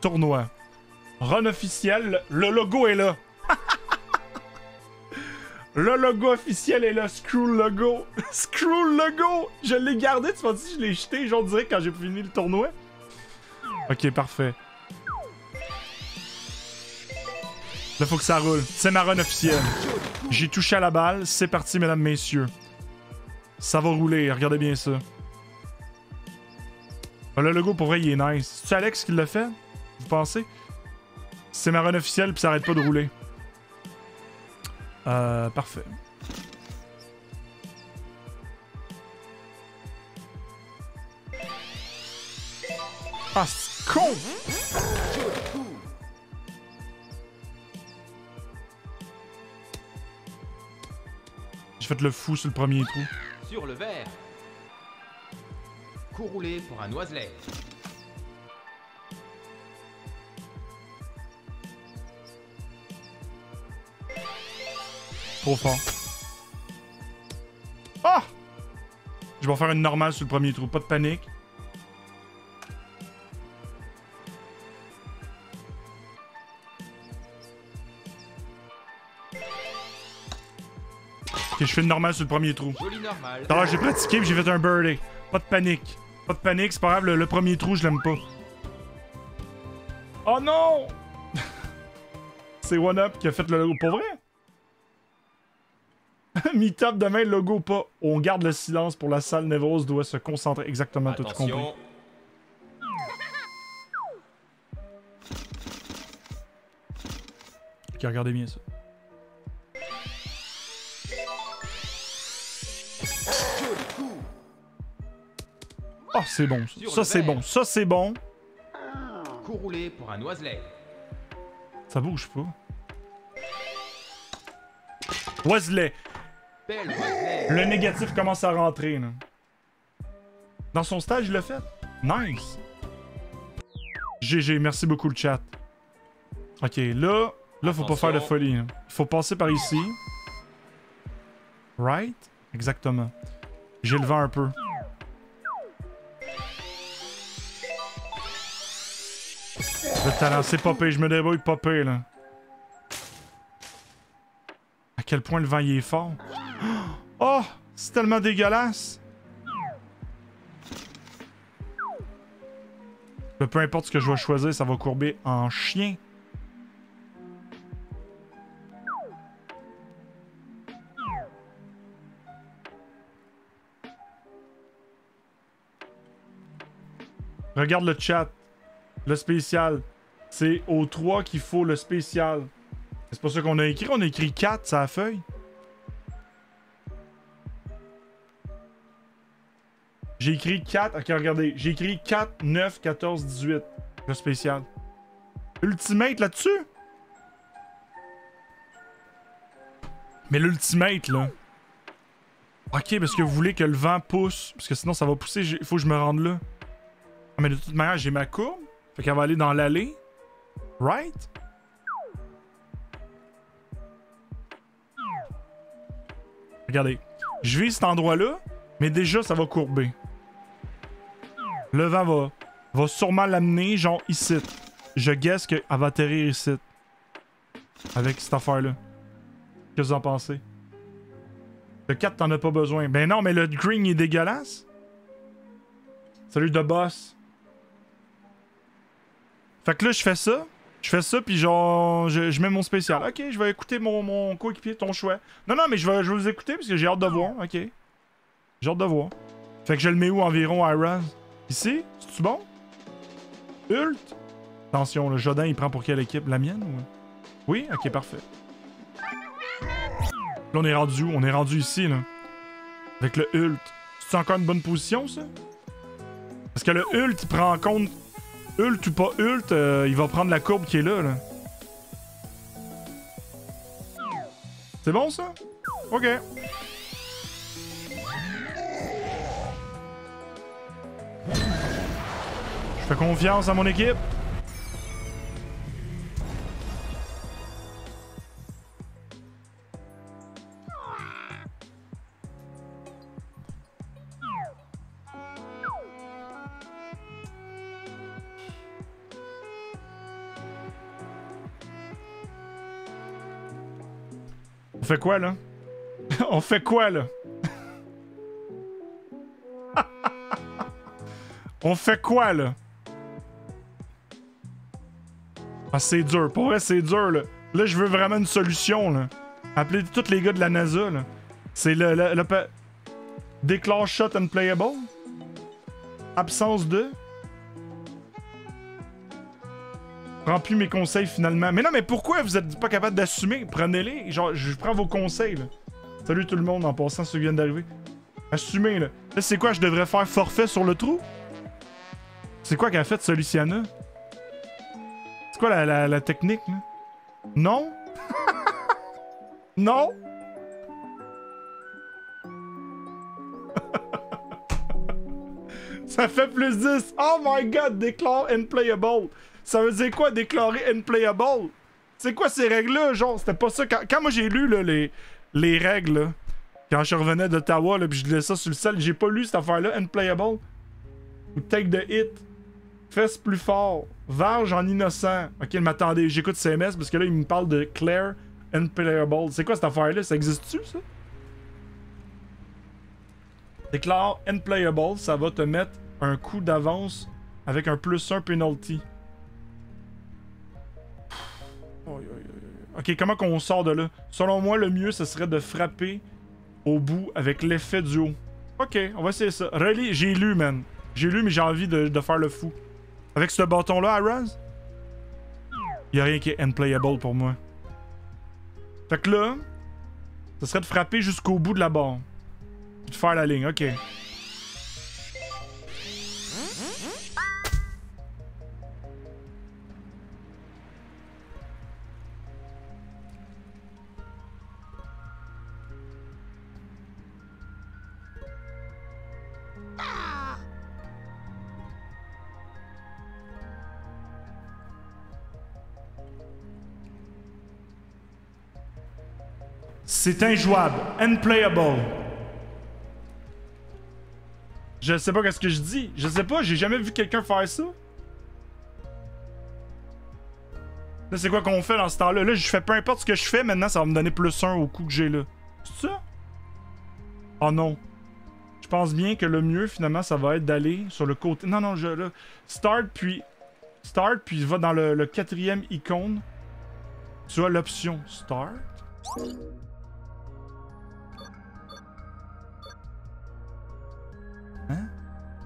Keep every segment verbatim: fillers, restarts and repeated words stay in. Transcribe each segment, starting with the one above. tournoi. Run officiel, le logo est là. Le logo officiel est là, screw le logo. Screw le logo. Je l'ai gardé, tu m'as dit, je l'ai jeté, j'en dirais quand j'ai fini le tournoi. Ok, parfait. Là, faut que ça roule. C'est ma run officielle. J'ai touché à la balle, c'est parti, mesdames, messieurs. Ça va rouler, regardez bien ça. Le logo, pour vrai, il est nice. C'est Alex qui l'a fait, vous pensez? C'est ma run officielle, puis ça arrête pas de rouler. Euh, parfait. Ah, c'est con! J'ai fait le fou sur le premier trou. Sur le vert. Coup roulé pour un noiselet. Trop fort. Ah! Je vais en faire une normale sur le premier trou, pas de panique. Ok, je fais une normale sur le premier trou. Alors j'ai pratiqué et j'ai fait un birdie. Pas de panique. Pas de panique, c'est pas grave, le, le premier trou, je l'aime pas. Oh non! C'est one up qui a fait le logo pour vrai? Mi-top demain, logo pas. On garde le silence pour la salle. Nevroze doit se concentrer. Exactement, tout compris. Ok, regardez bien ça. Oh, c'est bon. Ça, c'est bon. Ça, c'est bon. Coup roulé pour un noiselet. Ça bouge pas. Noiselet. Le négatif commence à rentrer. Là. Dans son stage, il l'a fait. Nice. G G, merci beaucoup le chat. Ok, là, là, faut Attention. Pas faire de folie. Il faut passer par ici. Right? Exactement. J'ai le vent un peu. Le talent, c'est popé. Je me débrouille popé, là. À quel point le vent, il est fort. Oh! C'est tellement dégueulasse! Mais peu importe ce que je vais choisir, ça va courber en chien. Regarde le chat. Le spécial. C'est au trois qu'il faut le spécial. C'est pas ça qu'on a écrit. On a écrit quatre sur la feuille. J'ai écrit quatre. Ok, regardez. J'ai écrit quatre, neuf, quatorze, dix-huit. Le spécial. Ultimate là-dessus? Mais l'ultimate, là. Ok, parce que vous voulez que le vent pousse. Parce que sinon, ça va pousser. Il faut que je me rende là. Mais de toute manière, j'ai ma courbe. Fait qu'elle va aller dans l'allée. Right? Regardez. Je vis cet endroit-là, mais déjà, ça va courber. Le vent va, va sûrement l'amener, genre, ici. Je guesse qu'elle va atterrir ici. Avec cette affaire-là. Qu'est-ce que vous en pensez? Le quatre, t'en as pas besoin. Ben non, mais le green, il est dégueulasse. Salut, The Boss. Fait que là, je fais ça. Je fais ça, puis genre, je, je mets mon spécial. Ok, je vais écouter mon, mon coéquipier, ton choix. Non, non, mais je vais, je vais vous écouter, parce que j'ai hâte de voir. Ok. J'ai hâte de voir. Fait que je le mets où environ, Iraz? Ici? C'est-tu bon? Ult? Attention, le Jodin, il prend pour quelle équipe? La mienne? Ou... Oui? Ok, parfait. Là, on est rendu où? On est rendu ici, là. Avec le Ult. C'est encore une bonne position, ça? Parce que le Ult, il prend en compte... Ult ou pas ult, euh, il va prendre la courbe qui est là. là. C'est bon, ça? Ok. Je fais confiance à mon équipe. On fait quoi, là? On fait quoi, là? On fait quoi, là? Ah, c'est dur. Pour vrai, c'est dur, là. Là, je veux vraiment une solution, là. Appelez tous les gars de la NASA, là. C'est le... le, le pa... Déclare shot and playable. Absence de... Prends plus mes conseils, finalement. Mais non, mais pourquoi vous êtes pas capable d'assumer? Prenez-les. Genre, je prends vos conseils, là. Salut tout le monde, en passant, ceux qui viennent d'arriver. Assumez, là. Là, c'est quoi? Je devrais faire forfait sur le trou? C'est quoi qu'a fait ce Luciana? C'est quoi la, la, la technique, là? Non? Non? Ça fait plus dix. Oh my god, déclare unplayable. Ça veut dire quoi, déclarer unplayable? C'est quoi ces règles-là, genre? C'était pas ça. Quand, quand moi j'ai lu là, les, les règles, là, quand je revenais d'Ottawa, puis je laissais ça sur le sel, j'ai pas lu cette affaire-là, unplayable. Ou take the hit. Fesse plus fort. Varge en innocent. Ok, mais attendez, j'écoute C M S parce que là, il me parle de Claire Unplayable. C'est quoi cette affaire-là? Ça existe-tu, ça? Déclare Unplayable, ça va te mettre un coup d'avance avec un plus un penalty. Ok, comment qu'on sort de là? Selon moi, le mieux, ce serait de frapper au bout avec l'effet du haut. Ok, on va essayer ça. Relis, j'ai lu, man. J'ai lu, mais j'ai envie de, de faire le fou. Avec ce bâton-là, Araz, y'a rien qui est unplayable pour moi. Fait que là, ce serait de frapper jusqu'au bout de la barre. Puis de faire la ligne, ok. C'est injouable. Unplayable. Je sais pas qu'est-ce que je dis. Je sais pas, j'ai jamais vu quelqu'un faire ça. Là, c'est quoi qu'on fait dans ce temps-là? Là, je fais peu importe ce que je fais, maintenant, ça va me donner plus un au coup que j'ai là. C'est ça? Oh non. Je pense bien que le mieux, finalement, ça va être d'aller sur le côté... Non, non, je... Là, start, puis... Start, puis va dans le, le quatrième icône. Tu as l'option Start. Hein?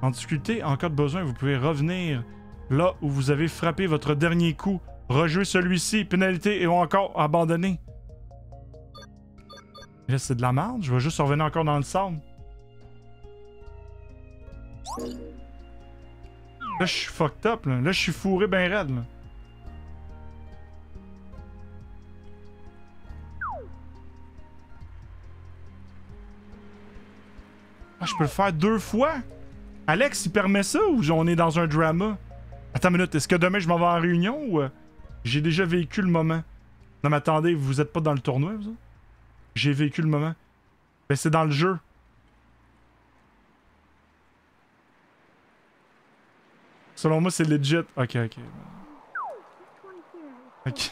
En difficulté, en cas de besoin, vous pouvez revenir là où vous avez frappé votre dernier coup, rejouer celui-ci, pénalité et encore abandonner. Là, c'est de la merde. Je vais juste revenir encore dans le sable. Là, je suis fucked up. Là, là je suis fourré ben raide. Là. Ah, je peux le faire deux fois? Alex, il permet ça ou on est dans un drama? Attends une minute, est-ce que demain je m'en vais en réunion ou... Euh, j'ai déjà vécu le moment. Non mais attendez, vous êtes pas dans le tournoi, vous? J'ai vécu le moment. Mais c'est dans le jeu. Selon moi, c'est legit. Ok, ok. Ok.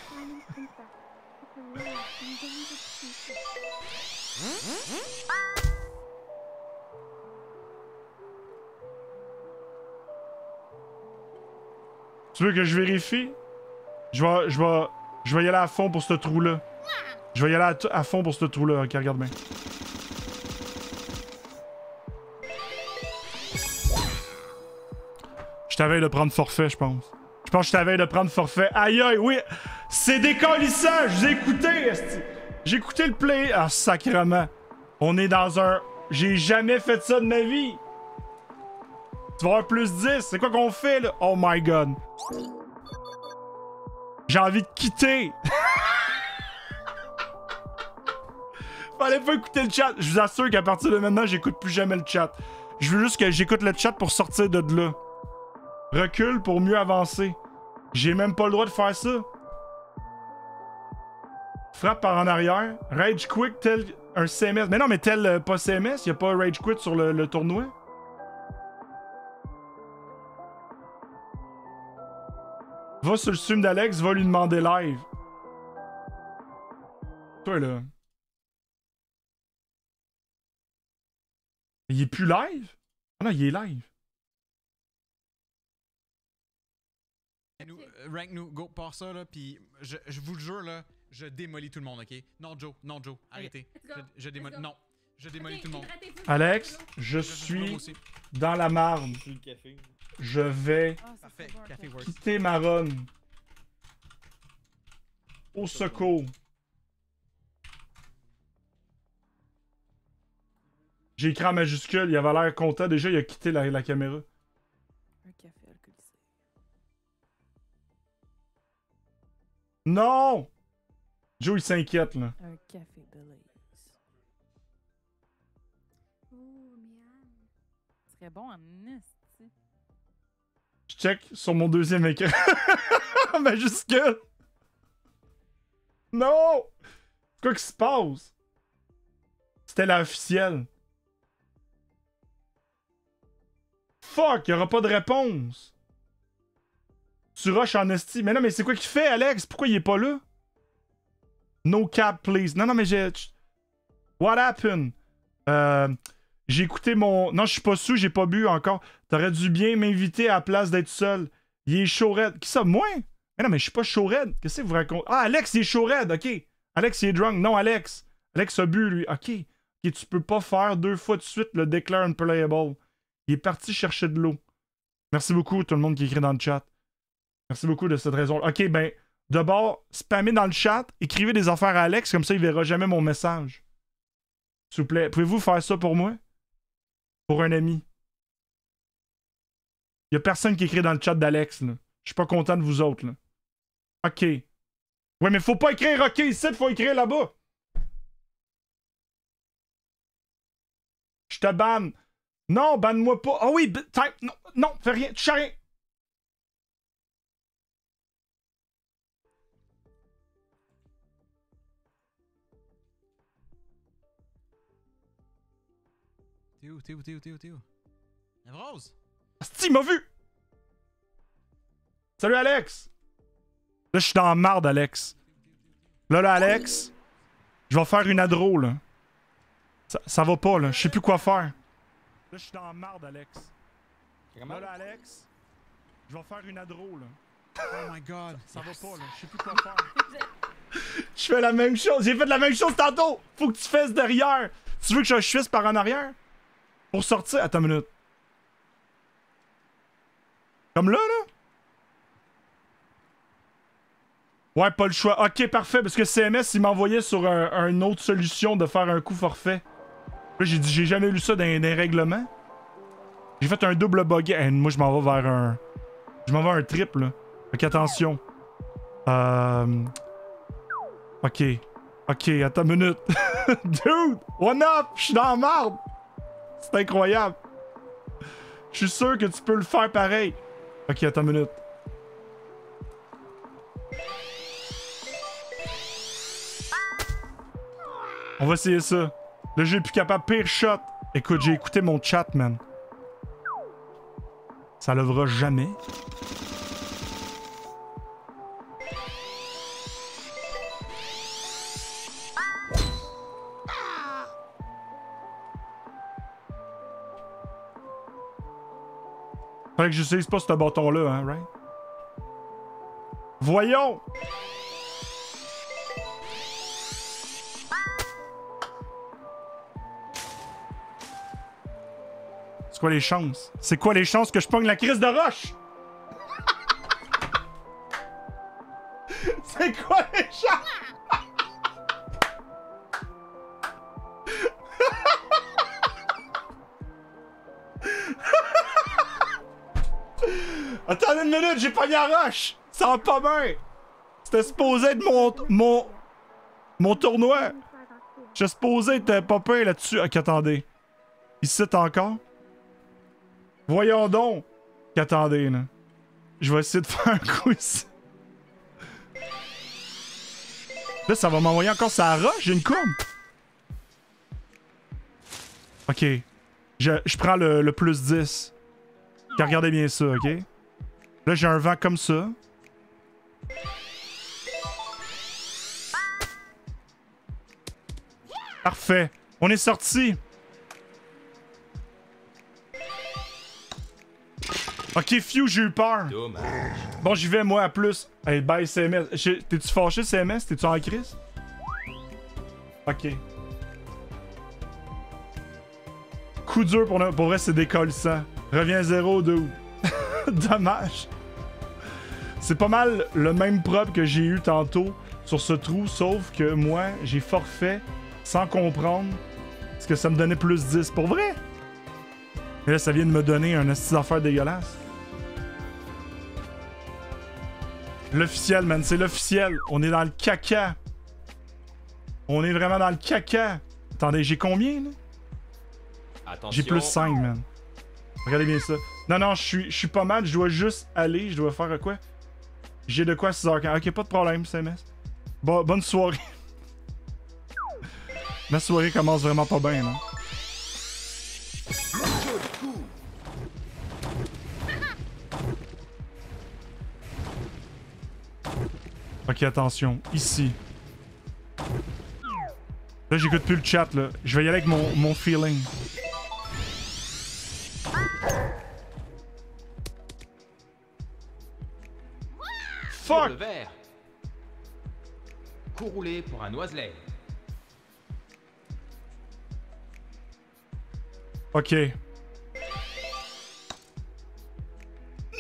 Tu veux que je vérifie? Je vais, je vais, je vais y aller à fond pour ce trou-là. Je vais y aller à, à fond pour ce trou-là. Ok, regarde bien. Je t'avais de prendre forfait, je pense. Je pense que je t'avais de prendre forfait. Aïe, aïe, oui! C'est décollissant! Je vous ai écouté! J'ai écouté le play. Ah, sacrement. On est dans un... J'ai jamais fait ça de ma vie! Tu vas avoir plus dix. C'est quoi qu'on fait, là? Oh my god. J'ai envie de quitter. Fallait pas écouter le chat. Je vous assure qu'à partir de maintenant, j'écoute plus jamais le chat. Je veux juste que j'écoute le chat pour sortir de là. Recule pour mieux avancer. J'ai même pas le droit de faire ça. Frappe par en arrière. Rage quick tel un C M S. Mais non, mais tel euh, pas C M S. Y'a pas rage quit sur le, le tournoi. Va sur le stream d'Alex, va lui demander live. Toi, là. Il est plus live? Ah non, il est live. Nous, rank nous, go, pars ça là, puis je, je vous le jure là, je démolis tout le monde, ok? Non Joe, non Joe, arrêtez. Okay, je, je démolis, non, je démolis okay, tout le monde. Alex, je, je suis dans la marne. Je vais oh, quitter ma run. Au secours. J'ai écrit en majuscule, il avait l'air content, déjà il a quitté la, la caméra. Non! Joe, il s'inquiète, là. Un café de lace. Oh, miam. Ce serait bon en esti. Je check sur mon deuxième écran. Majuscule! Non! Quoi qui se passe? C'était la officielle. Fuck, y'aura pas de réponse. Tu rushes en esti. Mais non, mais c'est quoi qu'il fait, Alex? Pourquoi il est pas là? No cap, please. Non, non, mais j'ai... What happened? Euh... J'ai écouté mon... Non, je suis pas sous, j'ai pas bu encore. T'aurais dû bien m'inviter à la place d'être seul. Il est chaud red. Qui ça, moi? Mais non, mais je suis pas chaud red. Qu'est-ce que vous racontez? Ah, Alex, il est chaud red, ok. Alex, il est drunk. Non, Alex. Alex a bu, lui. Ok. Ok, tu peux pas faire deux fois de suite le declare unplayable. Il est parti chercher de l'eau. Merci beaucoup, tout le monde qui écrit dans le chat. Merci beaucoup de cette raison. Ok, ben, d'abord, spammez dans le chat, écrivez des affaires à Alex, comme ça, il verra jamais mon message. S'il vous plaît, pouvez-vous faire ça pour moi? Pour un ami. Il y a personne qui écrit dans le chat d'Alex, là. Je suis pas content de vous autres, là. Ok. Ouais, mais faut pas écrire ok ici, faut écrire là-bas. Je te banne. Non, banne-moi pas. Ah oui, type. Non, non, fais rien, tu sais rien. T'es où, t'es où, t'es où, t'es où, t'es où? Nevroze! Asti, il m'a vu! Salut, Alex! Là, je suis dans la marde, Alex. Là, là, Alex, je vais faire une adro, là. Ça, ça va pas, là. Je sais plus quoi faire. Là, je suis dans la marde, Alex. Là, là, Alex, je vais faire une adro, là. Oh my God, ça va pas, là. Je sais plus quoi faire. Je fais la même chose. J'ai fait la même chose tantôt. Faut que tu fasses derrière. Tu veux que je fasse par en arrière? Pour sortir, attends une minute. Comme là, là? Ouais, pas le choix. Ok, parfait, parce que C M S, il m'envoyait sur un, un autre solution de faire un coup forfait. Là, j'ai dit, j'ai jamais lu ça dans, dans les règlements. J'ai fait un double buggy. Hey, moi, je m'en vais vers un... Je m'en vais à un triple, là. Ok, attention. Euh... Ok. Ok, attends une minute. Dude, one up, je suis dans la marde. C'est incroyable. Je suis sûr que tu peux le faire pareil. Ok, attends une minute. On va essayer ça. Le jeu est plus capable. Pire shot. Écoute, j'ai écouté mon chat, man. Ça lèvera jamais. Fallait que j'utilise pas ce bâton-là, hein, right? Voyons! C'est quoi les chances? C'est quoi les chances que je pogne la crise de roche? C'est quoi les chances? Attendez une minute, j'ai pogné la roche! Ça va pas bien! C'était supposé être mon... mon... mon tournoi! J'étais supposé être pas pire là-dessus. Ok, attendez. Ici, t'es encore? Voyons donc! Ok, attendez, là. Je vais essayer de faire un coup ici. Là, ça va m'envoyer encore sa roche, j'ai une courbe! Ok. Je, je prends le, le plus dix. Okay, regardez bien ça, ok? Là, j'ai un vent comme ça. Parfait. On est sorti. Ok, Fiu, j'ai eu peur. Dommage. Bon, j'y vais, moi, à plus. Hey, bye, C M S. T'es-tu fâché, C M S? T'es-tu en crise? Ok. Coup dur pour nous. Pour vrai, c'est décollissant. Reviens zéro, deux. Dommage. C'est pas mal le même prop que j'ai eu tantôt sur ce trou, sauf que moi, j'ai forfait sans comprendre ce que ça me donnait plus dix. Pour vrai? Mais là, ça vient de me donner un astuce d'affaires dégueulasse. L'officiel, man, c'est l'officiel. On est dans le caca. On est vraiment dans le caca. Attendez, j'ai combien, là? J'ai plus cinq, man. Regardez bien ça. Non, non, je suis, je suis pas mal. Je dois juste aller. Je dois faire quoi? J'ai de quoi à six heures quinze. Ok, pas de problème, C M S. Bon, bonne soirée. La soirée commence vraiment pas bien, là. Ok, attention, ici. Là, j'écoute plus le chat, là. Je vais y aller avec mon, mon feeling. Fuck! Le vert. Coup roulé pour un oiselet. Ok.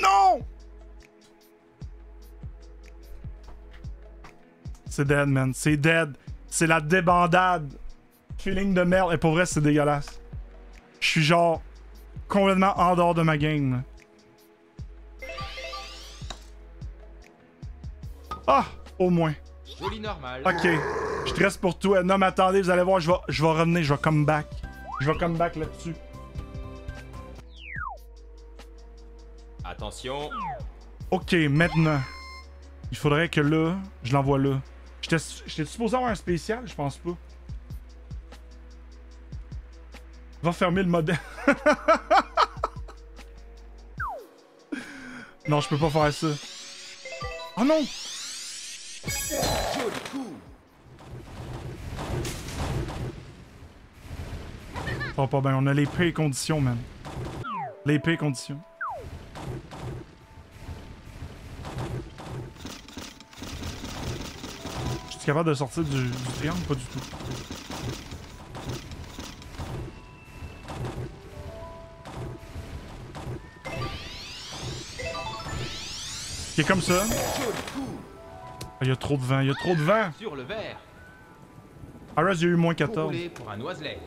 Non! C'est dead, man. C'est dead. C'est la débandade. Feeling de merde. Et pour vrai, c'est dégueulasse. Je suis genre complètement en dehors de ma game. Ah! Au moins. Joli normal. Ok. Je te reste pour tout. Non, mais attendez, vous allez voir, je vais, je vais revenir. Je vais come back. Je vais come back là-dessus. Attention. Ok, maintenant. Il faudrait que là, je l'envoie là. J'étais supposé avoir un spécial, je pense pas. Va fermer le modèle. Non, je peux pas faire ça. Oh non! Oh, pas bien, on a les pires conditions, man. Les pires conditions. Je suis capable de sortir du, du triangle? Pas du tout. Ok, comme ça. Il y a trop de vent, il y a trop de vent! Sur le vert. Arras, il y a eu moins quatorze. Pour un oiselet.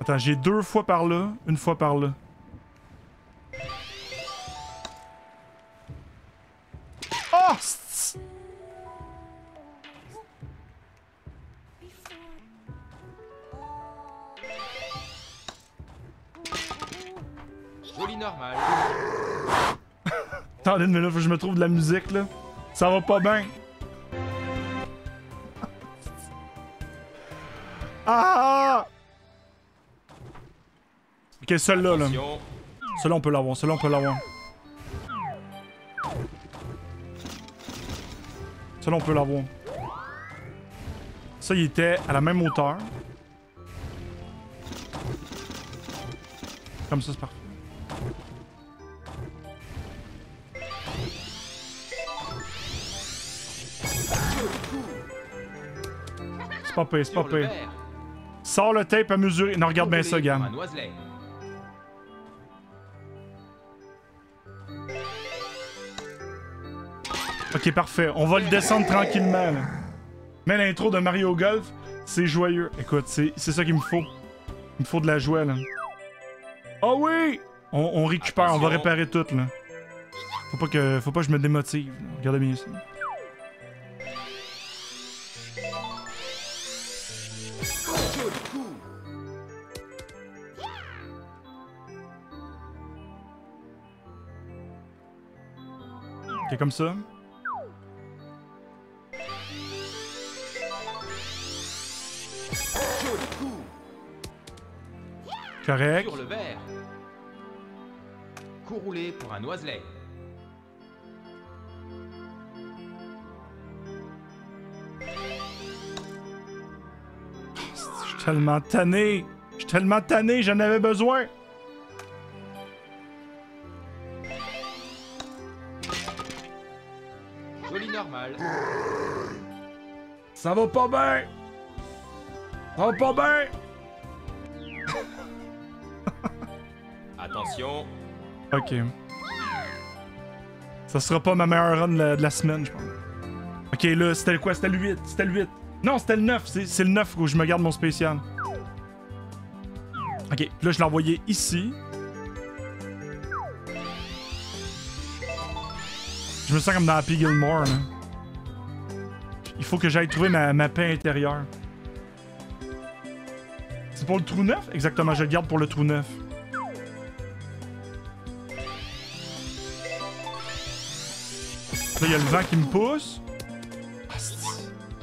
Attends, j'ai deux fois par là, une fois par là. Oh! Joli normal. Attendez une minute, faut que je me trouve de la musique là. Ça va pas bien. Ah! Ok, celui-là, là. Celui-là, on peut l'avoir. Celui-là, on peut l'avoir. Celui-là, on peut l'avoir. Ça, il était à la même hauteur. Comme ça, c'est parfait. C'est pas pire, c'est pas pire. Sors le tape à mesurer. Non, regarde bien ça, gamme. Ok, parfait. On va le descendre tranquillement. Là. Mais l'intro de Mario Golf, c'est joyeux. Écoute, c'est ça qu'il me faut. Il me faut de la joie, là. Oh oui! On, on récupère, attention. On va réparer tout, là. Faut pas que, faut pas que je me démotive. Regardez bien ça. Ok, comme ça. Correct. Sur le vert. Coup roulé pour un oiselet. Je suis tellement tanné. Je suis tellement tanné, j'en avais besoin. Joli normal. Ça va pas bien. Ça va pas bien. Attention. Ok. Ça sera pas ma meilleure run de la semaine, je pense. Ok, là, c'était quoi? C'était le huit. C'était le huit. Non, c'était le neuf. C'est le neuf où je me garde mon spécial. Ok, là, je l'ai envoyé ici. Je me sens comme dans Happy Gilmore, là. Il faut que j'aille trouver ma, ma paix intérieure. C'est pour le trou neuf? Exactement, je le garde pour le trou neuf. Là, il y a le vent qui me pousse. Asti.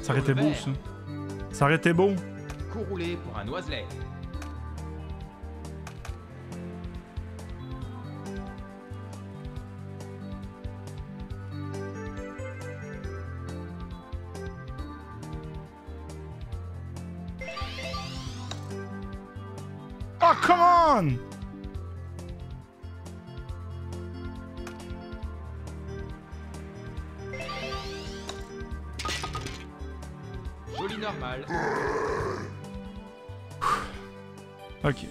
Ça aurait été beau, ça. Ça aurait été beau. Coup roulé pour un oiselet. Oh, come on! Joli normal. Ok.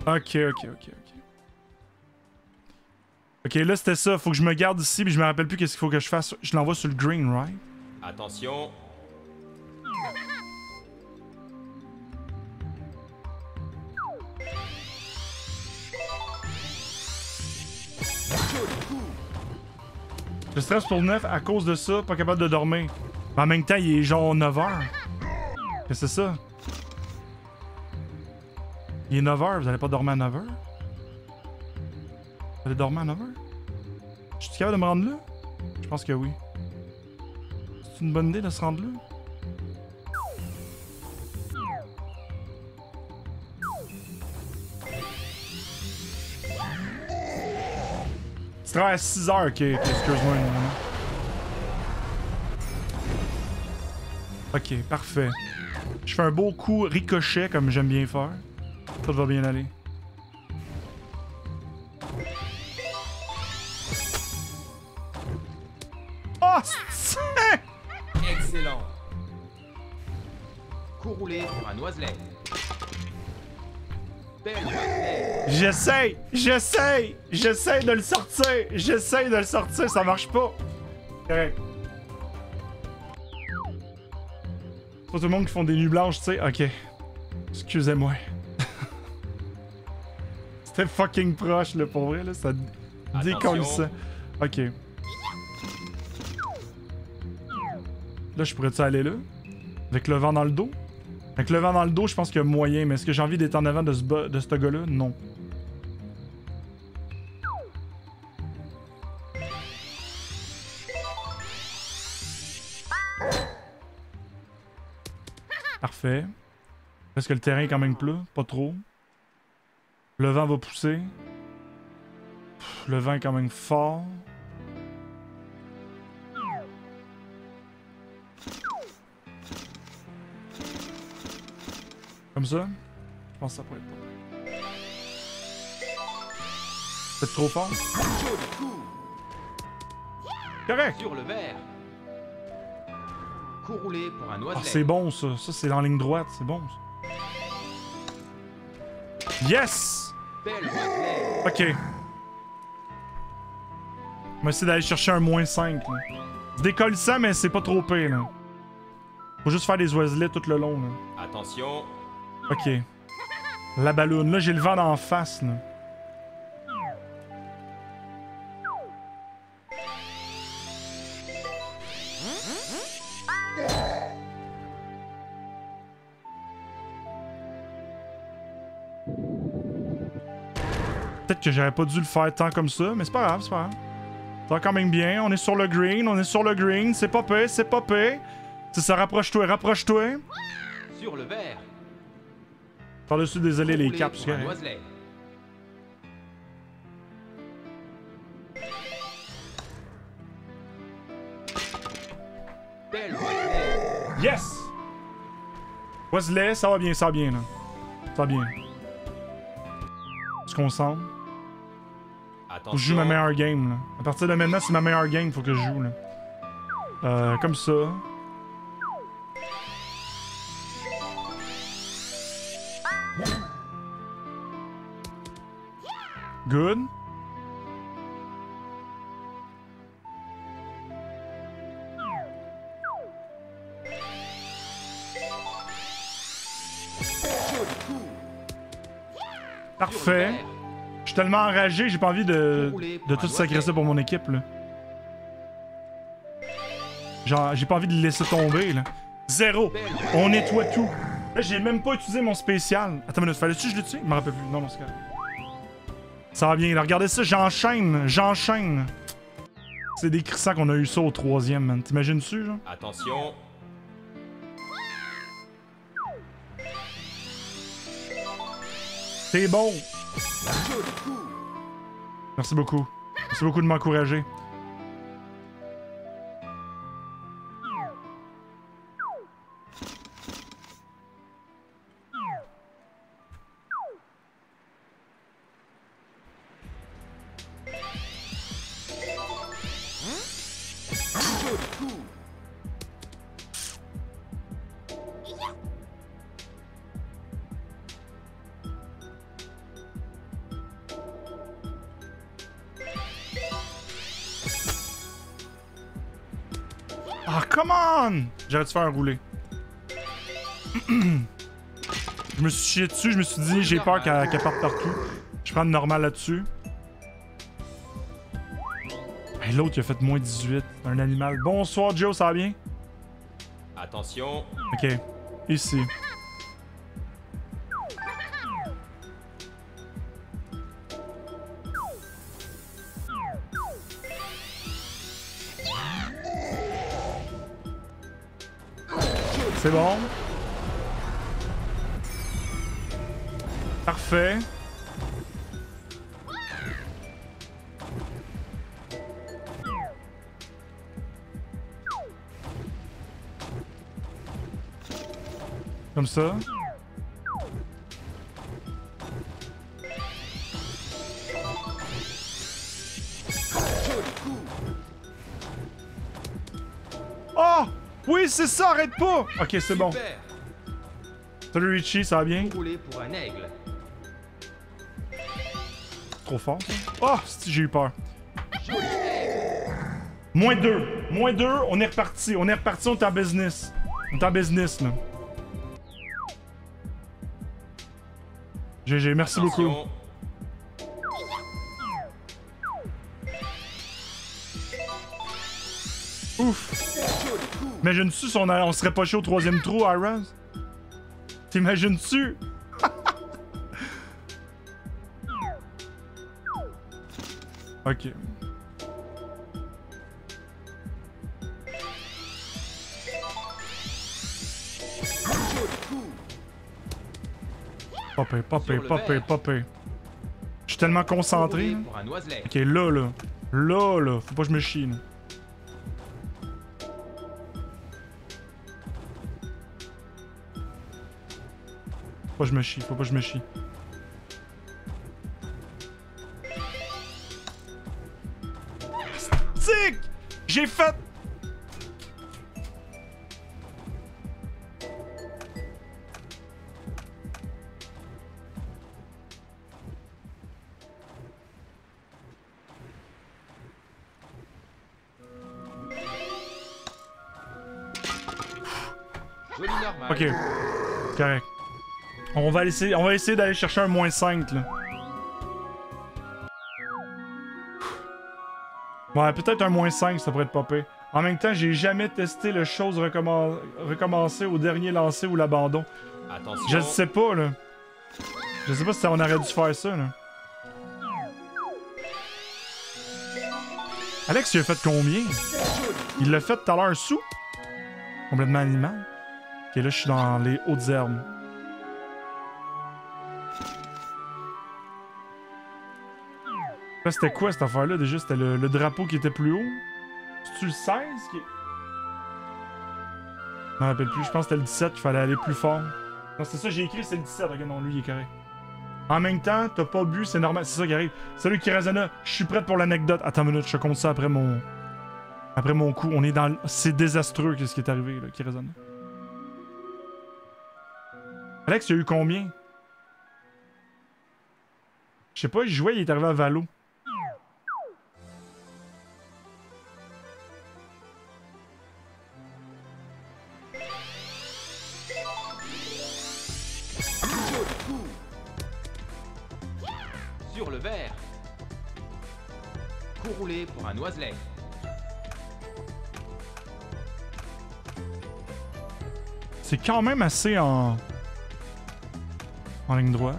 Ok, ok, ok, ok. Ok, là c'était ça. Faut que je me garde ici, mais je me rappelle plus qu'est-ce qu'il faut que je fasse. Je l'envoie sur le green, right? Attention. Je stresse pour neuf à cause de ça, pas capable de dormir. Mais en même temps, il est genre neuf heures. Que c'est ça? Il est neuf heures, vous allez pas dormir à neuf heures? Vous allez dormir à neuf heures? Je suis capable de me rendre là? Je pense que oui. C'est une bonne idée de se rendre là? Je travaille à six heures, ok, excuse-moi. Ok, parfait. Je fais un beau coup ricochet comme j'aime bien faire. Tout va bien aller. Oh, c'est... Excellent. Coup roulé pour un oiselet. J'essaie, j'essaie, j'essaie de le sortir, j'essaie de le sortir, ça marche pas. Correct. Pas tout le monde qui font des nuits blanches, tu sais. Ok. Excusez-moi. C'était fucking proche, là, pour vrai, là. Ça décolle ça. Ok. Là, je pourrais-tu aller là? Avec le vent dans le dos? Avec le vent dans le dos, je pense qu'il y a moyen, mais est-ce que j'ai envie d'être en avant de ce, de ce gars-là? Non. Parfait. Parce que le terrain est quand même plat, pas trop. Le vent va pousser. Pff, le vent est quand même fort. Comme ça, je pense que ça pourrait être bon. C'est trop fort. Correct. Sur le vert. Coup roulé pour un oiseau. Ah, c'est bon ça. Ça c'est en ligne droite, c'est bon ça. Yes. Ok. On va essayer d'aller chercher un moins cinq. Je décolle ça, mais c'est pas trop pire là. Faut juste faire des oiselets tout le long là. Attention. Ok. La balloune. Là, j'ai le vent d'en face, là. Peut-être que j'aurais pas dû le faire tant comme ça, mais c'est pas grave, c'est pas grave. Ça va quand même bien. On est sur le green, on est sur le green. C'est pas pire, c'est pas pire. C'est ça, rapproche-toi, rapproche-toi. Sur le vert. Par-dessus, désolé, les caps, c'est correct. Yes! Wesley, ça va bien, ça va bien, là. Ça va bien. Je concentre. Attention. Faut que je joue ma meilleure game, là. À partir de maintenant, c'est ma meilleure game, faut que je joue, là. Euh, comme ça. Good. Parfait. Je suis tellement enragé, j'ai pas envie de, de tout sacrer ça pour mon équipe, là. Genre, j'ai pas envie de le laisser tomber, là. Zéro. On nettoie tout. Là, j'ai même pas utilisé mon spécial. Attends une minute, fallait-tu que je l'utilise? Je me rappelle plus. Non, non, c'est correct. Ça va bien. Là, regardez ça, j'enchaîne. J'enchaîne. C'est des crissants qu'on a eu ça au troisième, man. T'imagines-tu, genre? Attention. C'est bon! Merci beaucoup. Merci beaucoup de m'encourager. J'aurais dû faire rouler. Je me suis chié dessus, je me suis dit j'ai peur qu'elle qu'elle parte partout. Je prends le normal là-dessus. Hey, l'autre il a fait moins dix-huit, un animal. Bonsoir Joe, ça va bien? Attention. Ok, ici. C'est bon. Parfait. Comme ça. Oh! Oui, c'est ça, arrête pas! Ok, c'est bon. Salut Richie, ça va bien? Pour un aigle. Trop fort. Oh, j'ai eu peur. Moins deux. Moins deux, on est reparti. On est reparti, on est en business. On est en business, là. G G, merci Attention. beaucoup. Ouf. T'imagines-tu si on, a, on serait poché au troisième trou, Irons? T'imagines-tu? Ok. Popé, popé, popé, popé. Je suis tellement concentré. Ok, là, là. Là, là. Faut pas que je me chie, là. Faut pas que je me chie, faut pas que je me chie. Stick! J'ai fait... Ok, correct. On va essayer, on va essayer d'aller chercher un moins cinq, là. Ouais, peut-être un moins cinq, ça pourrait être popé. En même temps, j'ai jamais testé le chose recommen recommencer au dernier lancer ou l'abandon. Attention. Je sais pas, là. Je sais pas si on aurait dû faire ça, là. Alex, il a fait combien? Il l'a fait tout à l'heure sous? Complètement animal. Ok, là, je suis dans les hautes herbes. Là, c'était quoi cette affaire-là? Déjà, c'était le, le drapeau qui était plus haut. C'est-tu le seize qui... Je m'en rappelle plus. Je pense que c'était le dix-sept qu'il fallait aller plus fort. Non, c'est ça, j'ai écrit, c'est le dix-sept. Ok, non, lui, il est correct. En même temps, t'as pas bu, c'est normal. C'est ça qui arrive. Salut Kirazana, je suis prête pour l'anecdote. Attends une minute, je te compte ça après mon... Après mon coup, on est dans... C'est désastreux ce qui est arrivé, là, Kirazana. Alex, il y a eu combien? Je sais pas, il jouait, il est arrivé à Valo. Sur le vert. Coup roulé pour un noiselet. C'est quand même assez en... en ligne droite.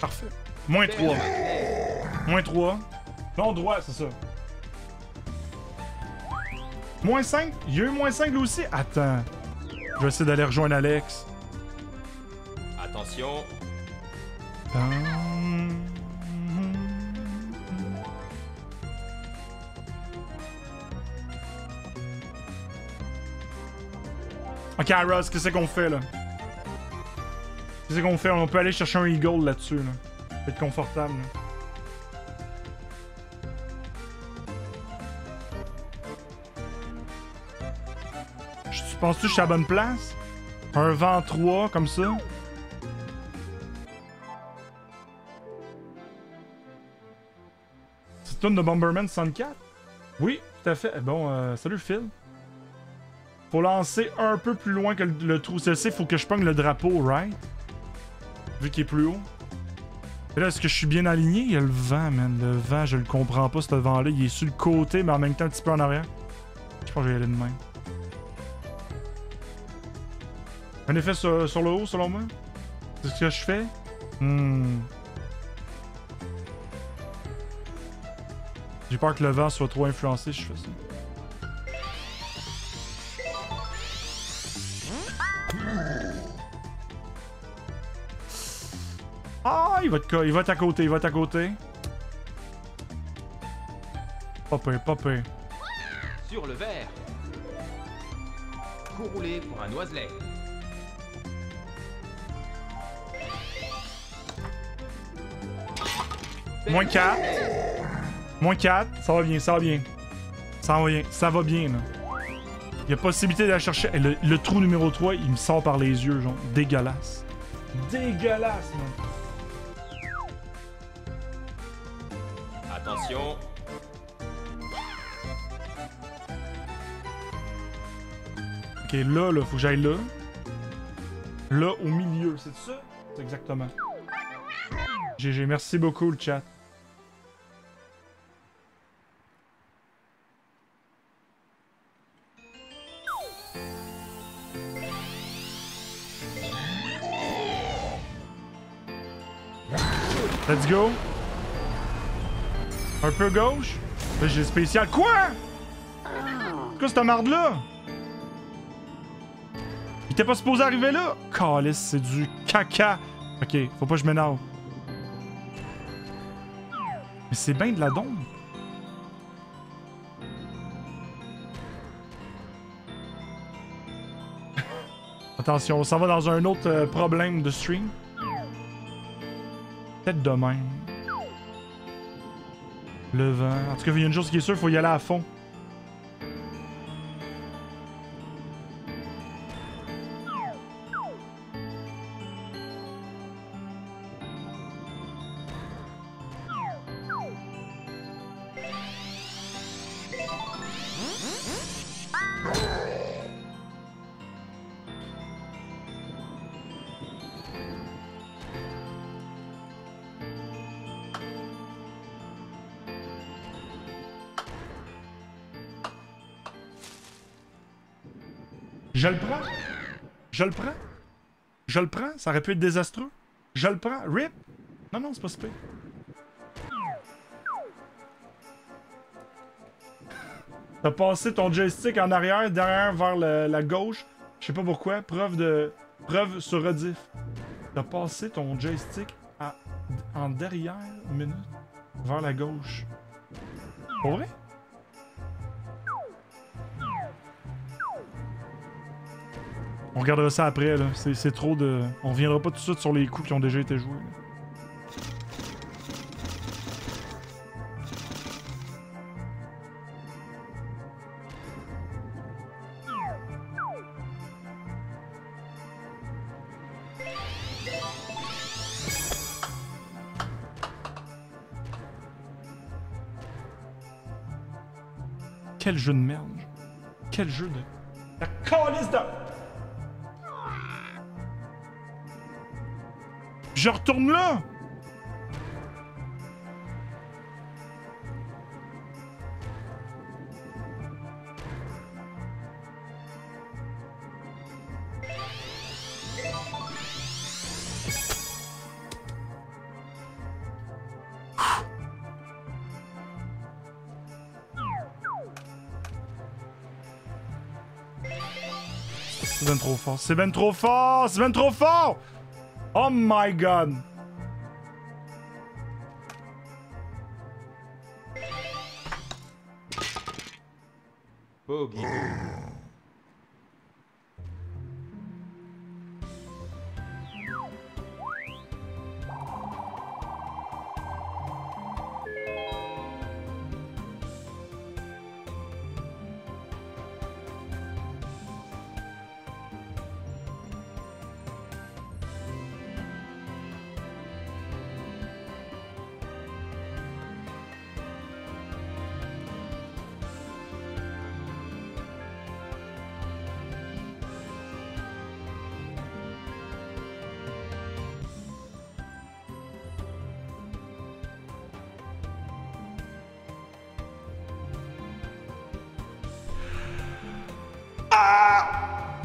Parfait. Moins trois. Moins trois. Non, droit, c'est ça. Moins cinq. Il y a eu moins cinq là aussi. Attends. Je vais essayer d'aller rejoindre Alex. Attention. Ok, Ross, qu'est-ce qu'on fait là? Qu'est-ce qu'on fait? On peut aller chercher un eagle là-dessus. Là. Peut être confortable. Là. Tu penses-tu que je suis à la bonne place? Un vent trois comme ça? Une de Bomberman soixante-quatre? Oui, tout à fait. Bon, euh, salut Phil. Faut lancer un peu plus loin que le, le trou. Celle-ci, faut que je pogne le drapeau, right? Vu qu'il est plus haut. Et là, est-ce que je suis bien aligné? Il y a le vent, man. Le vent, je le comprends pas, ce vent-là. Il est sur le côté, mais en même temps, un petit peu en arrière. Je pense que je vais y aller de même. Un effet sur, sur le haut, selon moi? C'est ce que je fais? Hmm... J'ai peur que le vent soit trop influencé, je fais ça. Ah, il va être, il va être à côté, il va être à côté. Popé, popé. Sur le vert. Coup roulé pour un noiselet. Moins quatre. Moins quatre, ça va bien, ça va bien. Ça va bien, ça va bien, là. Il y a possibilité d'aller chercher... Et le, le trou numéro trois, il me sort par les yeux, genre. Dégueulasse. Dégueulasse, man. Attention. Ok, là, là, faut que j'aille là. Là, au milieu, c'est ça? C'est exactement. G G, merci beaucoup, le chat. Let's go. Un peu gauche. Là, j'ai spécial. Quoi? Quoi, cette marde-là? Il était pas supposé arriver là? Calisse, c'est du caca. Ok, faut pas que je m'énerve. Mais c'est bien de la donne. Attention, on s'en va dans un autre problème de stream. Peut-être demain. Le vent. En tout cas, il y a une chose qui est sûre, faut y aller à fond. Je le prends. Je le prends. Je le prends. Ça aurait pu être désastreux. Je le prends. Rip. Non, non, c'est pas super. T'as passé ton joystick en arrière, derrière, vers le, la gauche. Je sais pas pourquoi. Preuve de... Preuve sur rediff. T'as passé ton joystick à, en derrière minute vers la gauche. Pas vrai? On regardera ça après, là. C'est trop de... On reviendra pas tout de suite sur les coups qui ont déjà été joués. Là. Quel jeu de merde. Quel jeu de... La calice de... Je retourne là! C'est ben trop fort, c'est ben trop fort, c'est ben trop fort! Oh my god! Boogie.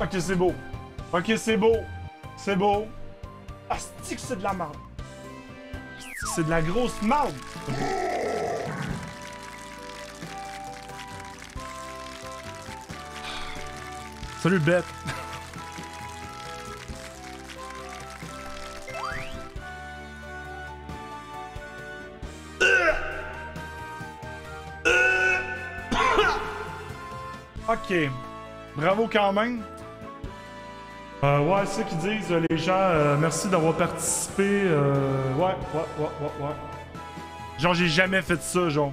Ok, c'est beau. Ok, c'est beau. C'est beau. Asti que c'est de la merde. C'est de la grosse merde. Salut, bête. Ok. Bravo quand même. Euh, ouais, c'est ça qu'ils disent, les gens, euh, merci d'avoir participé, euh, ouais, ouais, ouais, ouais, ouais. Genre, j'ai jamais fait ça, genre.